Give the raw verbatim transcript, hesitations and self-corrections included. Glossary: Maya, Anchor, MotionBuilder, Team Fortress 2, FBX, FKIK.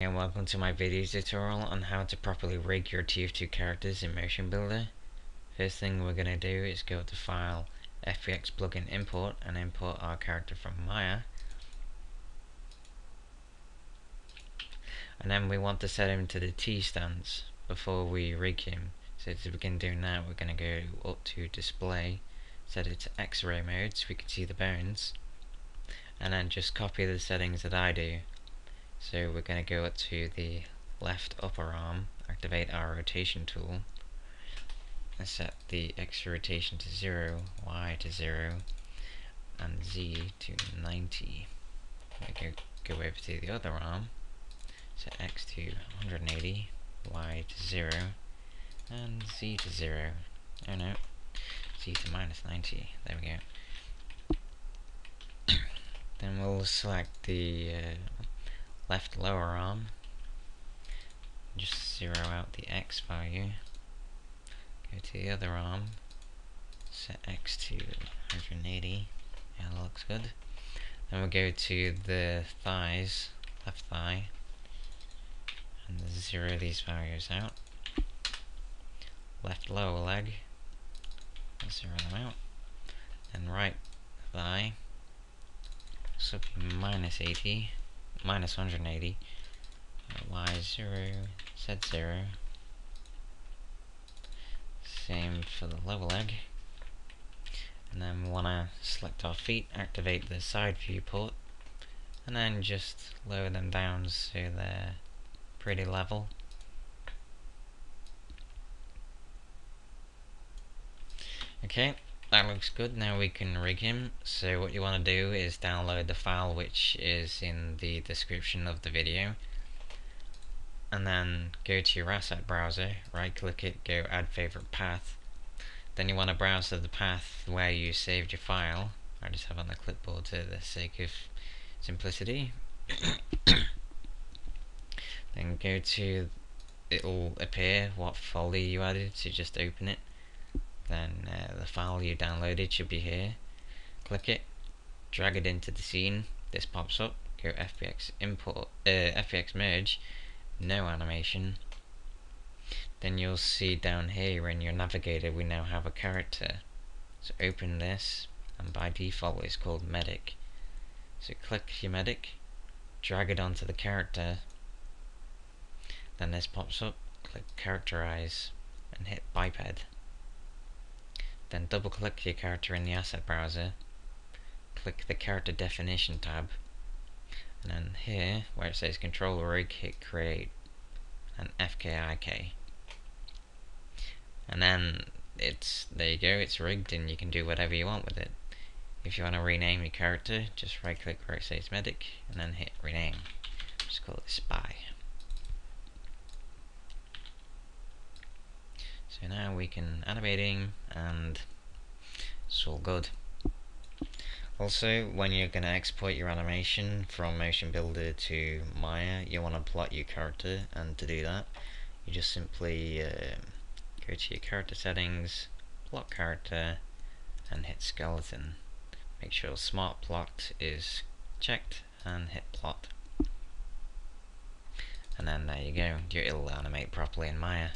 And welcome to my video tutorial on how to properly rig your T F two characters in MotionBuilder. First thing we're going to do is go to File, F B X Plugin Import, and import our character from Maya. And then we want to set him to the T stance before we rig him. So to begin doing that, we're going to go up to Display, set it to X-ray mode so we can see the bones, and then just copy the settings that I do. So we're going to go up to the left upper arm, activate our rotation tool, and set the X rotation to zero, Y to zero, and Z to ninety. We go, go over to the other arm, set X to one hundred eighty, Y to zero, and Z to zero. Oh no, Z to minus ninety. There we go. Then we'll select the Uh, left lower arm, just zero out the X value, go to the other arm, set X to one hundred eighty, yeah, that looks good. Then we'll go to the thighs, left thigh, and zero these values out, left lower leg, zero them out, and right thigh, this will be minus eighty, minus one hundred eighty, Y zero, Z zero, same for the lower leg. And then we want to select our feet, activate the side viewport, and then just lower them down so they're pretty level. Okay, that looks good. Now we can rig him. So what you want to do is download the file which is in the description of the video, and then go to your asset browser, right click it, go add favorite path. Then you want to browse to the path where you saved your file. I just have on the clipboard for the sake of simplicity. Then go to, it'll appear what folder you added, so just open it. Then uh, the file you downloaded should be here. Click it, drag it into the scene. This pops up. Go F B X import, uh, F B X merge, no animation. Then you'll see down here in your navigator we now have a character. So open this, and by default it's called medic. So click your medic, drag it onto the character. Then this pops up. Click characterize, and hit biped. Then double click your character in the asset browser, click the character definition tab, and then here where it says control rig, hit create and F K I K, and then it's there you go, it's rigged and you can do whatever you want with it. If you want to rename your character, just right click where it says medic and then hit rename. Just call it spy. So now we can animate him and it's all good. Also, when you're going to export your animation from MotionBuilder to Maya, you want to plot your character, and to do that you just simply uh, go to your character settings, plot character, and hit skeleton. Make sure smart plot is checked and hit plot. And then there you go, it'll animate properly in Maya.